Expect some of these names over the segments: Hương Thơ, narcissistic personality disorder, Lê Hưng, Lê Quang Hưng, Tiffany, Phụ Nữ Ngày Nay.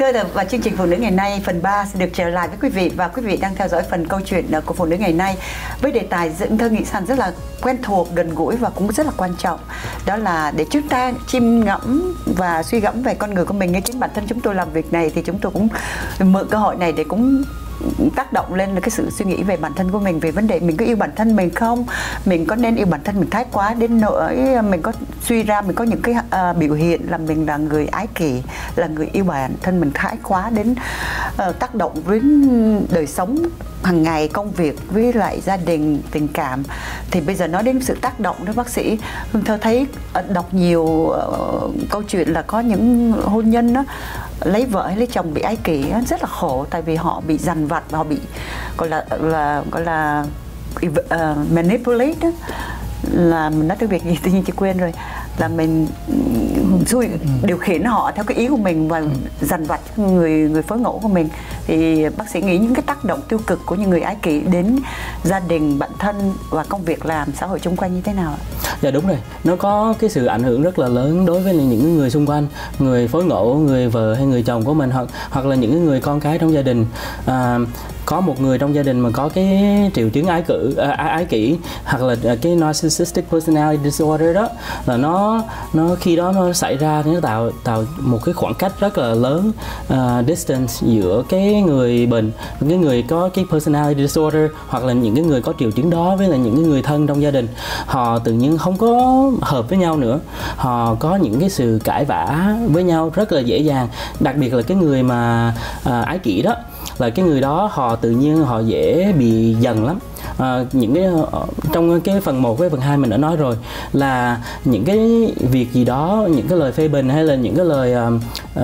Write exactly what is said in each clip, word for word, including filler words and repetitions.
thưa và chương trình Phụ Nữ Ngày Nay phần ba sẽ được trở lại với quý vị, và quý vị đang theo dõi phần câu chuyện của Phụ Nữ Ngày Nay với đề tài dựng thơ nghị sản rất là quen thuộc, gần gũi và cũng rất là quan trọng, đó là để chúng ta chiêm ngẫm và suy gẫm về con người của mình. Ngay chính bản thân chúng tôi làm việc này thì chúng tôi cũng mượn cơ hội này để cũng tác động lên là cái sự suy nghĩ về bản thân của mình, về vấn đề mình có yêu bản thân mình không, mình có nên yêu bản thân mình thái quá đến nỗi mình có suy ra mình có những cái uh, biểu hiện là mình là người ái kỷ, là người yêu bản thân mình thái quá đến uh, tác động với đời sống hàng ngày, công việc với lại gia đình, tình cảm. Thì bây giờ nói đến sự tác động đó bác sĩ Hương, thơ thấy uh, đọc nhiều uh, câu chuyện là có những hôn nhân đó lấy vợ hay lấy chồng bị ái kỷ rất là khổ, tại vì họ bị dằn vặt và họ bị gọi là là gọi là uh, manipulate đó. Là mình nói tiếng Việt gì tự nhiên chị quên rồi, là mình xui điều khiển họ theo cái ý của mình và dằn vặt người người phối ngẫu của mình. Thì bác sĩ nghĩ những cái tác động tiêu cực của những người ái kỷ đến gia đình, bản thân và công việc làm, xã hội xung quanh như thế nào ạ? Dạ đúng rồi, nó có cái sự ảnh hưởng rất là lớn đối với những người xung quanh, người phối ngẫu, người vợ hay người chồng của mình, hoặc hoặc là những người con cái trong gia đình. À, có một người trong gia đình mà có cái triệu chứng ái cử à, ái kỷ hoặc là cái narcissistic personality disorder đó, là nó nó khi đó nó xảy ra thì nó tạo tạo một cái khoảng cách rất là lớn, uh, distance giữa cái người bệnh, những cái người có cái personality disorder hoặc là những cái người có triệu chứng đó với là những cái người thân trong gia đình. Họ tự nhiên không có hợp với nhau nữa, họ có những cái sự cãi vã với nhau rất là dễ dàng, đặc biệt là cái người mà uh, ái kỷ đó, là cái người đó họ tự nhiên họ dễ bị giận lắm. À, những cái trong cái phần một với phần hai mình đã nói rồi, là những cái việc gì đó, những cái lời phê bình hay là những cái lời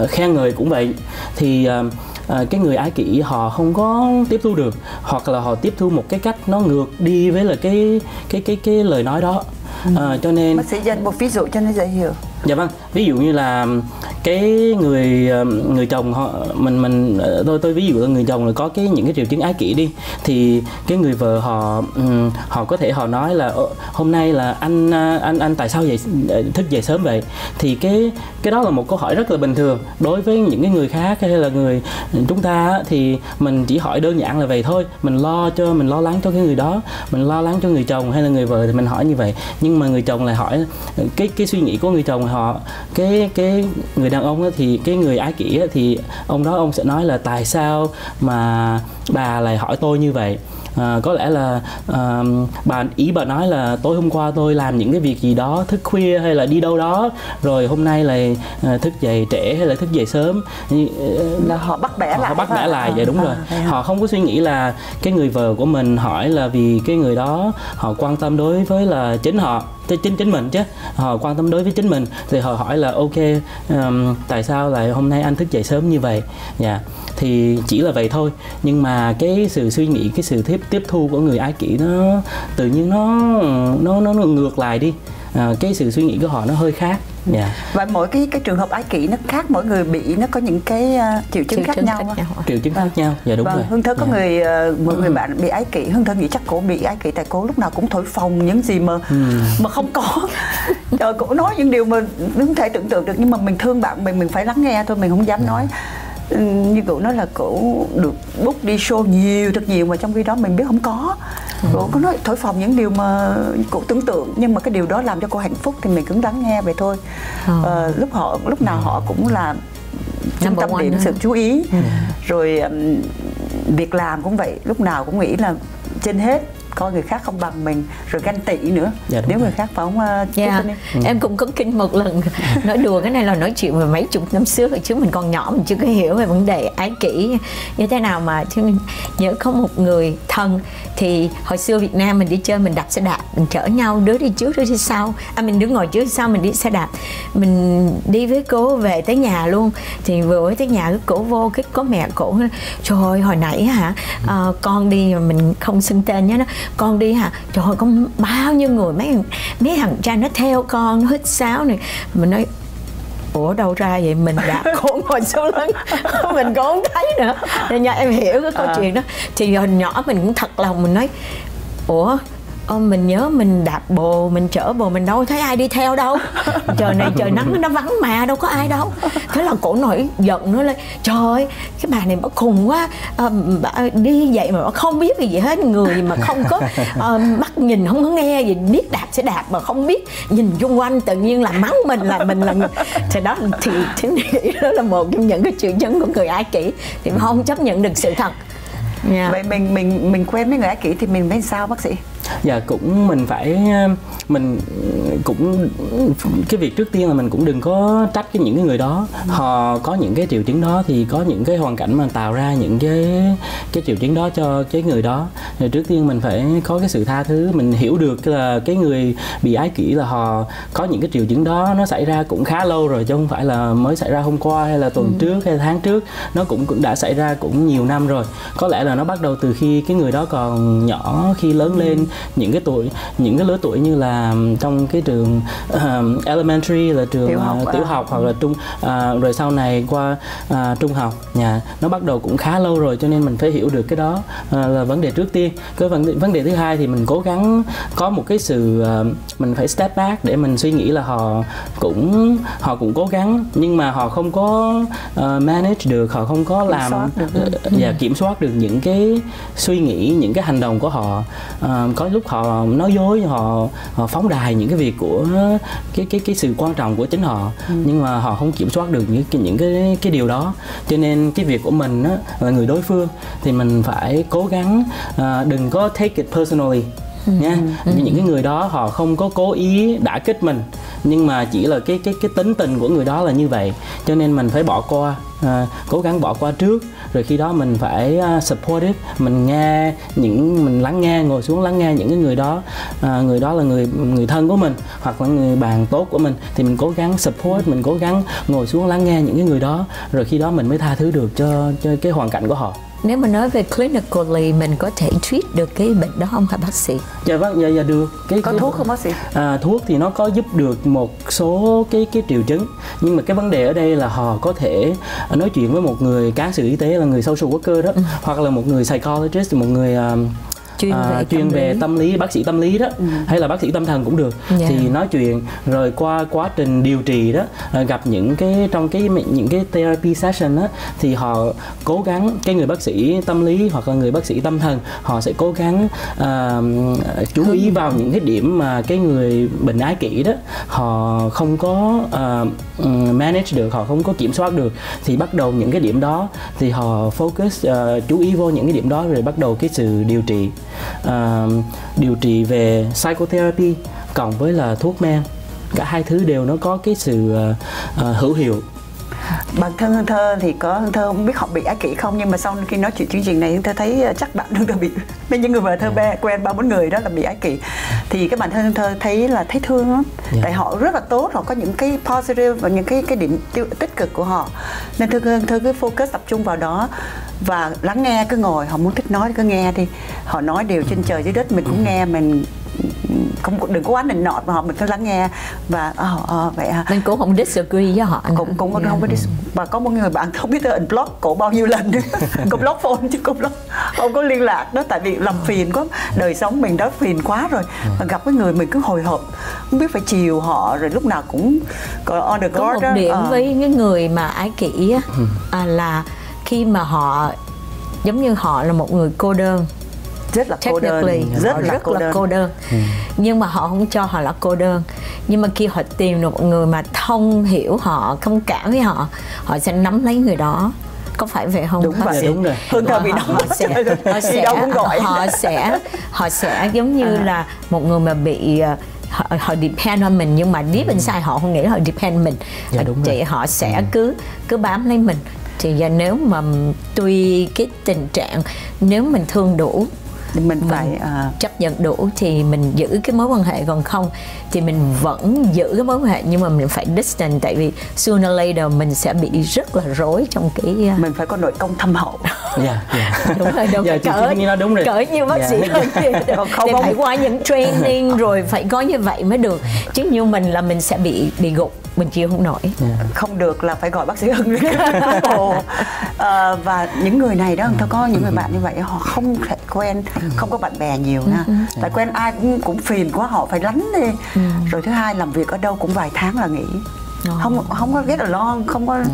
uh, khen ngợi cũng vậy, thì uh, À, cái người ái kỷ họ không có tiếp thu được, hoặc là họ tiếp thu một cái cách nó ngược đi với là cái cái cái cái lời nói đó. À, cho nên bác sĩ dành một ví dụ cho nó dễ hiểu. Dạ vâng, ví dụ như là cái người người chồng họ mình mình tôi tôi ví dụ là người chồng là có cái những cái triệu chứng ái kỷ đi, thì cái người vợ họ họ có thể họ nói là hôm nay là anh anh anh tại sao vậy, thức dậy sớm vậy, thì cái cái đó là một câu hỏi rất là bình thường đối với những cái người khác hay là người chúng ta, thì mình chỉ hỏi đơn giản là vậy thôi, mình lo cho mình lo lắng cho cái người đó, mình lo lắng cho người chồng hay là người vợ thì mình hỏi như vậy. Nhưng mà người chồng lại hỏi cái cái suy nghĩ của người chồng họ, cái cái người đàn ông thì cái người ái kỷ thì ông đó ông sẽ nói là tại sao mà bà lại hỏi tôi như vậy. À, có lẽ là à, bà ý bà nói là tối hôm qua tôi làm những cái việc gì đó, thức khuya hay là đi đâu đó, rồi hôm nay là à, thức dậy trễ hay là thức dậy sớm, là họ bắt bẻ họ lại, họ bắt bẻ lại. Dạ đúng à, rồi à, họ không có suy nghĩ là cái người vợ của mình hỏi là vì cái người đó họ quan tâm đối với là chính họ, chính chính mình chứ, họ quan tâm đối với chính mình, thì họ hỏi là ok um, tại sao lại hôm nay anh thức dậy sớm như vậy. Dạ yeah. Thì chỉ là vậy thôi, nhưng mà cái sự suy nghĩ, cái sự tiếp tiếp thu của người ái kỷ nó tự nhiên nó nó nó, nó ngược lại đi. À, cái sự suy nghĩ của họ nó hơi khác. Yeah. Và mỗi cái cái trường hợp ái kỷ nó khác, mỗi người bị nó có những cái uh, triệu chứng khác, khác nhau, khác nhau. triệu chứng à. khác nhau. Dạ đúng và rồi. Hương Thơ có yeah. người uh, một người bạn bị ái kỷ, Hương Thơ nghĩ chắc cổ bị ái kỷ, tại cổ lúc nào cũng thổi phồng những gì mà mm. mà không có. Trời, cổ nói những điều mà không thể tưởng tượng được, nhưng mà mình thương bạn mình mình phải lắng nghe thôi, mình không dám yeah. nói. Như cậu nói là cậu được book đi show nhiều, thật nhiều, mà trong khi đó mình biết không có. Cậu có nói thổi phồng những điều mà cậu tưởng tượng, nhưng mà cái điều đó làm cho cô hạnh phúc thì mình cũng đáng nghe vậy thôi. À, lúc họ lúc nào họ cũng là trung tâm điểm sự chú ý. Rồi việc làm cũng vậy, lúc nào cũng nghĩ là trên hết, coi người khác không bằng mình, rồi ganh tị nữa. Dạ, nếu người khác phải không? Uh, yeah. ừ. Em cũng có kinh một lần nói đùa, cái này là nói chuyện về mấy chục năm xưa rồi, chứ mình còn nhỏ mình chưa có hiểu về vấn đề ái kỷ như thế nào mà. Chứ mình nhớ có một người thân, thì hồi xưa Việt Nam mình đi chơi mình đạp xe đạp, mình chở nhau, đứa đi trước đứa đi sau, à mình đứng ngồi trước sau, mình đi xe đạp, mình đi với cô về tới nhà luôn. Thì vừa mới tới nhà cổ vô cái có mẹ cổ, trời ơi hồi nãy hả à, con đi mà mình không xưng tên nhớ nó, con đi hả, trời ơi có bao nhiêu người, mấy mấy thằng cha nó theo con, nó hít sáo này. Mình nói ủa đâu ra vậy, mình đã khổ ngồi xuống lưng mình cũng không thấy nữa. Nên nha em hiểu cái câu à. chuyện đó. Thì hồi nhỏ mình cũng thật lòng mình nói ủa Ô, mình nhớ mình đạp bồ, mình chở bồ, mình đâu thấy ai đi theo đâu. Trời này trời nắng nó vắng mà đâu có ai đâu. Thế là cổ nổi giận nó lên, trời ơi, cái bà này bà khùng quá à, bà đi vậy mà bà không biết gì hết. Người mà không có à, mắt nhìn không có nghe gì, biết đạp sẽ đạp mà không biết nhìn xung quanh, tự nhiên là mắng mình là mình là người. Thì đó thì, thì nghĩ đó là một trong những cái triệu chứng của người ái kỷ. Thì không chấp nhận được sự thật. Yeah. Vậy mình mình mình quen với người ái kỷ thì mình phải sao bác sĩ? Dạ cũng mình phải mình cũng cái việc trước tiên là mình cũng đừng có trách cái những cái người đó. Họ có những cái triệu chứng đó thì có những cái hoàn cảnh mà tạo ra những cái cái triệu chứng đó cho cái người đó. Rồi trước tiên mình phải có cái sự tha thứ, mình hiểu được là cái người bị ái kỷ là họ có những cái triệu chứng đó, nó xảy ra cũng khá lâu rồi chứ không phải là mới xảy ra hôm qua hay là tuần ừ. trước hay tháng trước, nó cũng cũng đã xảy ra cũng nhiều năm rồi. Có lẽ là nó bắt đầu từ khi cái người đó còn nhỏ, khi lớn lên những cái tuổi những cái lứa tuổi như là trong cái trường uh, elementary là trường tiểu học, uh, tiểu học à. hoặc là trung uh, rồi sau này qua uh, trung học nhà yeah. Nó bắt đầu cũng khá lâu rồi cho nên mình phải hiểu được cái đó uh, là vấn đề trước tiên. Cái vấn đề, vấn đề thứ hai thì mình cố gắng có một cái sự uh, mình phải step back để mình suy nghĩ là họ cũng họ cũng cố gắng nhưng mà họ không có uh, manage được, họ không có làm và uh, yeah, kiểm soát được những cái suy nghĩ, những cái hành động của họ. Uh, có lúc họ nói dối, họ, họ phóng đài những cái việc của cái cái cái sự quan trọng của chính họ ừ. nhưng mà họ không kiểm soát được những cái những cái cái điều đó. Cho nên cái việc của mình á, là người đối phương thì mình phải cố gắng à, đừng có take it personally ừ. nha. Ừ. Những cái người đó họ không có cố ý đả kích mình nhưng mà chỉ là cái cái cái tính tình của người đó là như vậy, cho nên mình phải bỏ qua. À, cố gắng bỏ qua trước, rồi khi đó mình phải uh, supportive, mình nghe những mình lắng nghe, ngồi xuống lắng nghe những cái người đó, à, người đó là người người thân của mình hoặc là người bạn tốt của mình thì mình cố gắng support, mình cố gắng ngồi xuống lắng nghe những cái người đó, rồi khi đó mình mới tha thứ được cho cho cái hoàn cảnh của họ. Nếu mà nói về clinically mình có thể treat được cái bệnh đó không hả bác sĩ? Dạ vâng, dạ dạ được. Cái có thuốc, thuốc không bác sĩ? À, thuốc thì nó có giúp được một số cái cái triệu chứng nhưng mà cái vấn đề ở đây là họ có thể nói chuyện với một người cán sự y tế là người social worker đó ừ. hoặc là một người psychologist, một người uh, chuyên về, à, chuyên tâm, về lý. tâm lý, bác sĩ tâm lý đó ừ. hay là bác sĩ tâm thần cũng được yeah. thì nói chuyện rồi qua quá trình điều trị đó gặp những cái trong cái những cái therapy session đó thì họ cố gắng cái người bác sĩ tâm lý hoặc là người bác sĩ tâm thần họ sẽ cố gắng uh, chú ý vào những cái điểm mà cái người bệnh ái kỷ đó họ không có uh, manage được, họ không có kiểm soát được thì bắt đầu những cái điểm đó thì họ focus uh, chú ý vô những cái điểm đó rồi bắt đầu cái sự điều trị. Uh, điều trị về psychotherapy cộng với là thuốc men, cả hai thứ đều nó có cái sự uh, uh, hữu hiệu. Bản thân Hương Thơ thì có, Hương Thơ không biết học bị ái kỷ không nhưng mà sau khi nói chuyện chương trình này Hương Thơ thấy chắc bạn Hương Thơ bị nên những người vợ Thơ yeah. quen ba bốn người đó là bị ái kỷ thì cái bản thân Hương Thơ thấy là thấy thương lắm yeah. tại họ rất là tốt, họ có những cái positive và những cái cái điểm tích cực của họ nên Hương Thơ cứ focus tập trung vào đó và lắng nghe, cứ ngồi họ muốn thích nói thì cứ nghe đi, họ nói điều trên trời dưới đất mình cũng nghe, mình không đừng có quá nịnh nọt mà họ mình cứ lắng nghe và oh, oh, vậy hả? Nên cũng không disagree với họ cũng cũng yeah. không có disagree. Và có một người bạn không biết tôi unblock cổ bao nhiêu lần cũng block phone chứ cũng block không có liên lạc đó tại vì làm phiền quá, đời sống mình đó phiền quá rồi mà gặp cái người mình cứ hồi hộp không biết phải chiều họ rồi lúc nào cũng on the guard. Có một đó. điểm à. với những người mà ái kỷ á, à, là khi mà họ giống như họ là một người cô đơn, rất là cô đơn, rất, rất là cô đơn, cô đơn. Ừ. nhưng mà họ không cho họ là cô đơn, nhưng mà khi họ tìm được một người mà thông hiểu họ, thông cảm với họ, họ sẽ nắm lấy người đó, có phải vậy không? Đúng vậy, đúng rồi. Hương Thơ bị đóng họ sẽ họ sẽ họ sẽ họ sẽ giống như à. là một người mà bị họ, họ depend on mình nhưng mà deep inside họ không nghĩ là họ depend mình, dạ, đúng chị rồi. Họ sẽ ừ. cứ cứ bám lấy mình. Thì giờ nếu mà tuy cái tình trạng nếu mình thương đủ, mình phải mình uh... chấp nhận đủ thì mình giữ cái mối quan hệ, còn không thì mình vẫn giữ cái mối quan hệ nhưng mà mình phải distant, tại vì sooner later mình sẽ bị rất là rối trong cái uh... mình phải có nội công thâm hậu. Yeah, yeah. Đúng rồi, đúng, yeah, cỡ, chị đúng rồi. Cỡ như bác yeah. sĩ thôi không, không, không. Phải qua những training rồi phải có như vậy mới được, chứ như mình là mình sẽ bị bị gục. mình chịu không nổi. Yeah. Không được là phải gọi bác sĩ Hưng. à, và những người này đó, yeah. Tao có những người bạn như vậy, họ không thể quen, không có bạn bè nhiều nha. Yeah. Tại quen ai cũng cũng phiền quá, họ phải lánh đi. Yeah. Rồi thứ hai, làm việc ở đâu cũng vài tháng là nghỉ. Oh. Không không có get along, không có yeah.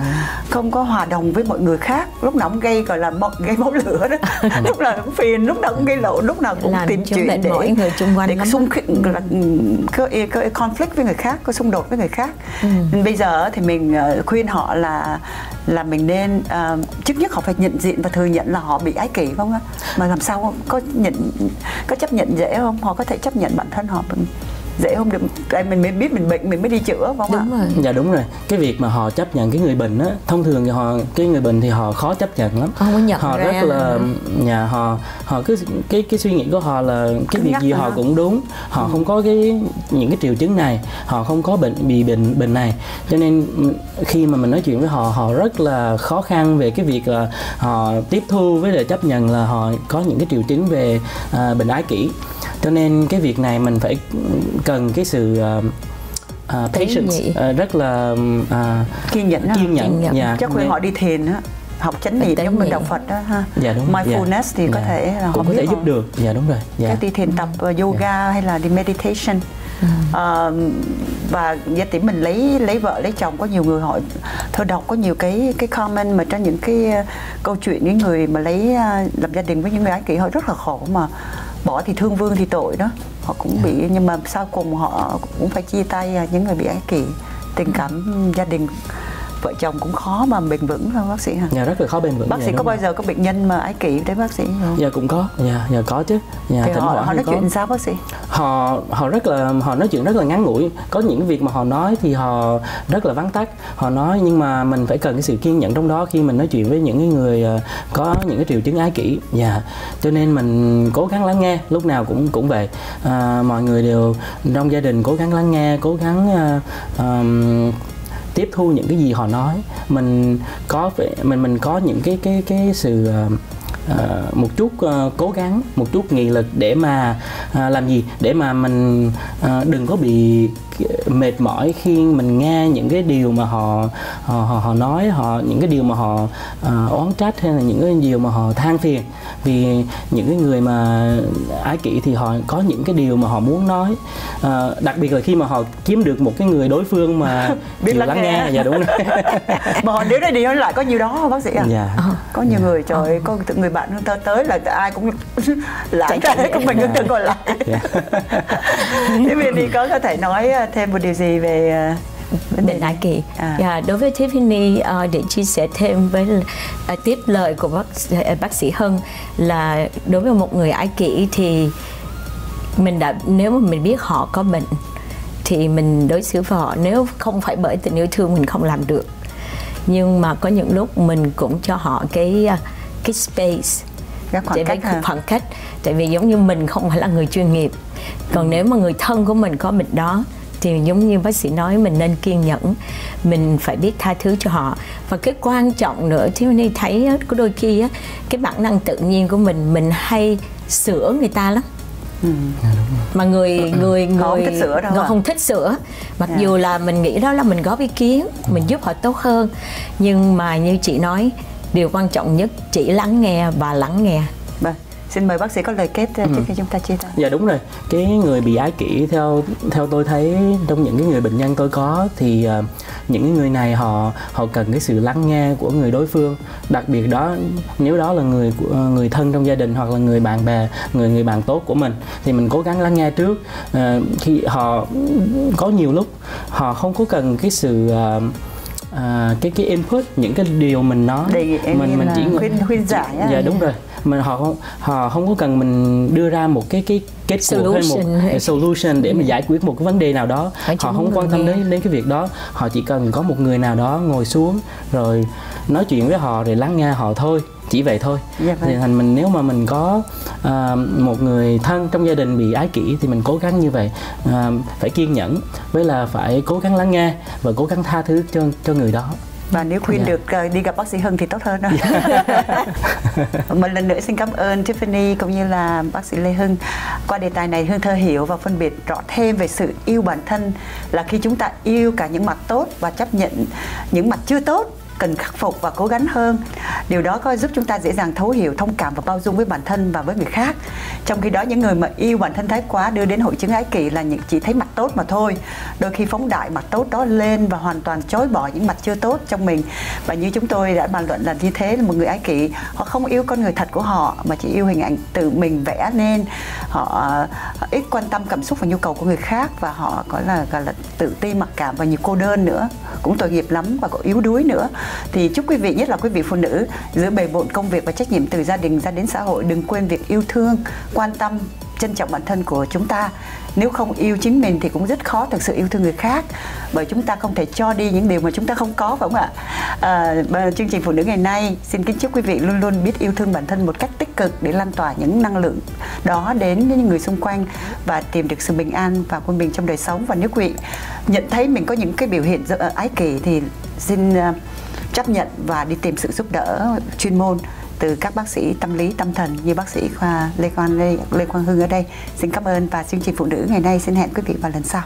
không có hòa đồng với mọi người khác, lúc nào cũng gây gọi là bọc, gây máu lửa đó. Lúc nào cũng phiền, lúc nào cũng gây lộn, lúc nào cũng làm tìm chuyện để mỗi người xung quanh để xung là có, có conflict với người khác, có xung đột với người khác. Mm. Bây giờ thì mình khuyên họ là là mình nên uh, trước nhất họ phải nhận diện và thừa nhận là họ bị ái kỷ, không á, mà làm sao không? có nhận có chấp nhận dễ không? Họ có thể chấp nhận bản thân họ mình dễ không? Được, mình mới biết mình bệnh mình mới đi chữa, phải không ạ? Dạ đúng rồi. Cái việc mà họ chấp nhận cái người bệnh á, thông thường thì họ cái người bệnh thì họ khó chấp nhận lắm. Không có nhận họ ra. Rất là nhà họ họ cứ cái cái suy nghĩ của họ là cái việc gì họ hả? cũng đúng, họ ừ. không có cái những cái triệu chứng này, họ không có bệnh bị bệnh bệnh này, cho nên khi mà mình nói chuyện với họ, họ rất là khó khăn về cái việc là họ tiếp thu với lại chấp nhận là họ có những cái triệu chứng về à, bệnh ái kỷ. Cho nên cái việc này mình phải cần cái sự uh, uh, patience, uh, rất là uh, kiên nhẫn, kiên nhẫn. Yeah. Chắc khuyên họ đi thiền á, học chánh niệm giống mình đọc Phật đó ha. Dạ, đúng. Mindfulness dạ. thì dạ. có thể là họ có thể giúp không? được. Dạ đúng rồi. Dạ. Các đi thiền tập uh, yoga dạ. hay là đi meditation. Ừ. Uh, và gia tỷ mình lấy lấy vợ lấy chồng, có nhiều người hỏi, thôi đọc có nhiều cái cái comment mà trong những cái uh, câu chuyện những người mà lấy uh, lập gia đình với những người ái kỷ, họ rất là khổ, mà bỏ thì thương vương thì tội đó, họ cũng yeah. bị, nhưng mà sau cùng họ cũng phải chia tay. Những người bị ái kỷ, tình cảm gia đình vợ chồng cũng khó mà bền vững, không bác sĩ hả? Dạ rất là khó bền vững. Bác dạ, sĩ có bao giờ có bệnh nhân mà ái kỷ đấy bác sĩ không? Dạ cũng có, dạ dạ có chứ. Dạ, thì họ, họ nói có. chuyện sao bác sĩ? Họ họ rất là họ nói chuyện rất là ngắn ngủi. Có những việc mà họ nói thì họ rất là vắn tắt. Họ nói nhưng mà mình phải cần cái sự kiên nhẫn trong đó khi mình nói chuyện với những người có những cái triệu chứng ái kỷ. Dạ. Cho nên mình cố gắng lắng nghe. Lúc nào cũng cũng vậy. À, mọi người đều trong gia đình cố gắng lắng nghe, cố gắng. Uh, um, tiếp thu những cái gì họ nói, mình có mình mình có những cái cái cái sự uh, một chút uh, cố gắng, một chút nghị lực để mà uh, làm gì để mà mình uh, đừng có bị mệt mỏi khi mình nghe những cái điều mà họ họ họ, họ nói, họ những cái điều mà họ uh, oán trách hay là những cái điều mà họ than phiền. Vì những cái người mà ái kỷ thì họ có những cái điều mà họ muốn nói, uh, đặc biệt là khi mà họ kiếm được một cái người đối phương mà biết lắng nghe. nghe dạ đúng mà họ nếu đây đi lại có nhiều đó không bác sĩ à? Dạ. Có nhiều dạ. người trời ơi, có người bạn Hương Thơ tới là ai cũng lãng ra đấy, mình Hương Thơ còn lại. Thế mình đi có có thể nói thêm một điều gì về bệnh ái kỷ? À. Yeah, đối với Tiffany, uh, để chia sẻ thêm với uh, tiếp lời của bác, uh, bác sĩ Hưng là đối với một người ái kỷ thì mình đã nếu mà mình biết họ có bệnh thì mình đối xử với họ, nếu không phải bởi tình yêu thương mình không làm được, nhưng mà có những lúc mình cũng cho họ cái uh, cái space, cái khoảng, cách, cái khoảng cách, tại vì giống như mình không phải là người chuyên nghiệp. Còn ừ. nếu mà người thân của mình có bệnh đó thì giống như bác sĩ nói, mình nên kiên nhẫn, mình phải biết tha thứ cho họ. Và cái quan trọng nữa, Tiffany thấy có đôi khi á, cái bản năng tự nhiên của mình, mình hay sửa người ta lắm. Ừ. Mà người người người không thích sửa, đâu không thích sửa. Mặc yeah. dù là mình nghĩ đó là mình góp ý kiến, mình giúp họ tốt hơn, nhưng mà như chị nói, điều quan trọng nhất chỉ lắng nghe và lắng nghe. Bà. Xin mời bác sĩ có lời kết trước ừ. khi chúng ta chia tay. Dạ đúng rồi. Cái người bị ái kỷ theo theo tôi thấy trong những cái người bệnh nhân tôi có thì uh, những người này họ họ cần cái sự lắng nghe của người đối phương, đặc biệt đó nếu đó là người của uh, người thân trong gia đình hoặc là người bạn bè, người người bạn tốt của mình thì mình cố gắng lắng nghe trước. Uh, khi họ có nhiều lúc họ không có cần cái sự uh, À, cái cái input, những cái điều mình nói, để mình mình chỉ khuyên khuyên giải á. Dạ đúng rồi, mình họ không họ không có cần mình đưa ra một cái cái kết solution, hay một hay. solution để mà giải quyết một cái vấn đề nào đó. Phải họ không quan tâm đến đến cái việc đó, họ chỉ cần có một người nào đó ngồi xuống rồi nói chuyện với họ rồi lắng nghe họ thôi, chỉ vậy thôi. Dạ, thì thành mình nếu mà mình có uh, một người thân trong gia đình bị ái kỷ thì mình cố gắng như vậy, uh, phải kiên nhẫn với là phải cố gắng lắng nghe và cố gắng tha thứ cho cho người đó. Và nếu khuyên được uh, đi gặp bác sĩ Hưng thì tốt hơn. Một lần nữa xin cảm ơn Tiffany cũng như là bác sĩ Lê Hưng. Qua đề tài này, Hương Thơ hiểu và phân biệt rõ thêm về sự yêu bản thân, là khi chúng ta yêu cả những mặt tốt và chấp nhận những mặt chưa tốt, cần khắc phục và cố gắng hơn. Điều đó có giúp chúng ta dễ dàng thấu hiểu, thông cảm và bao dung với bản thân và với người khác. Trong khi đó, những người mà yêu bản thân thái quá đưa đến hội chứng ái kỷ là những chỉ thấy mặt tốt mà thôi, đôi khi phóng đại mặt tốt đó lên và hoàn toàn chối bỏ những mặt chưa tốt trong mình. Và như chúng tôi đã bàn luận là như thế, là một người ái kỷ họ không yêu con người thật của họ mà chỉ yêu hình ảnh tự mình vẽ nên, họ ít quan tâm cảm xúc và nhu cầu của người khác, và họ gọi là, gọi là tự ti, mặc cảm và nhiều cô đơn nữa, cũng tội nghiệp lắm và cũng yếu đuối nữa. Thì chúc quý vị, nhất là quý vị phụ nữ, giữa bề bộn công việc và trách nhiệm từ gia đình ra đến xã hội, đừng quên việc yêu thương, quan tâm, trân trọng bản thân của chúng ta. Nếu không yêu chính mình thì cũng rất khó thực sự yêu thương người khác, bởi chúng ta không thể cho đi những điều mà chúng ta không có, phải không ạ? À, chương trình Phụ Nữ Ngày Nay xin kính chúc quý vị luôn luôn biết yêu thương bản thân một cách tích cực để lan tỏa những năng lượng đó đến những người xung quanh và tìm được sự bình an và quân bình trong đời sống. Và nếu quý vị nhận thấy mình có những cái biểu hiện ái kỷ thì xin chấp nhận và đi tìm sự giúp đỡ chuyên môn từ các bác sĩ tâm lý, tâm thần như bác sĩ khoa Lê Quang Lê, Lê Quang Hưng ở đây. Xin cảm ơn, và chương trình Phụ Nữ Ngày Nay xin hẹn quý vị vào lần sau.